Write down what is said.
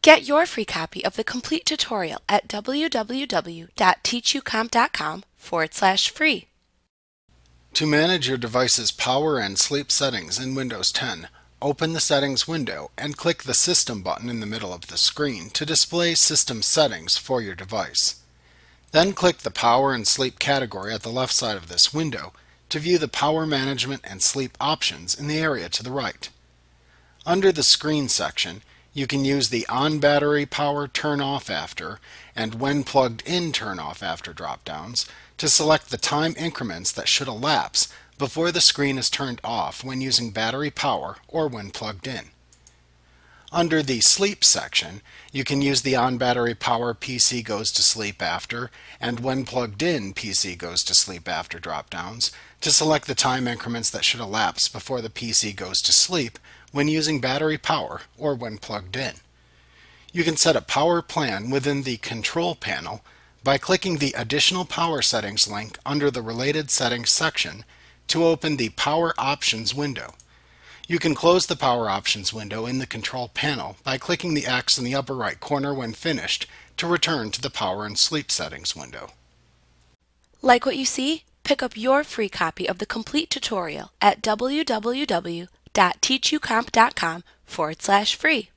Get your free copy of the complete tutorial at www.teachucomp.com/free. To manage your device's power and sleep settings in Windows 10, open the Settings window and click the System button in the middle of the screen to display System Settings for your device. Then click the Power and Sleep category at the left side of this window to view the Power Management and Sleep options in the area to the right. Under the Screen section, you can use the On Battery Power Turn Off After and When Plugged In Turn Off After drop-downs to select the time increments that should elapse before the screen is turned off when using battery power or when plugged in. Under the Sleep section, you can use the On Battery Power PC Goes to Sleep After and When Plugged In PC Goes to Sleep After drop-downs to select the time increments that should elapse before the PC goes to sleep when using battery power or when plugged in. You can set a power plan within the Control panel by clicking the Additional Power Settings link under the Related Settings section to open the Power Options window. You can close the Power Options window in the Control panel by clicking the X in the upper right corner when finished to return to the Power and Sleep Settings window. Like what you see? Pick up your free copy of the complete tutorial at www.teachucomp.com/free.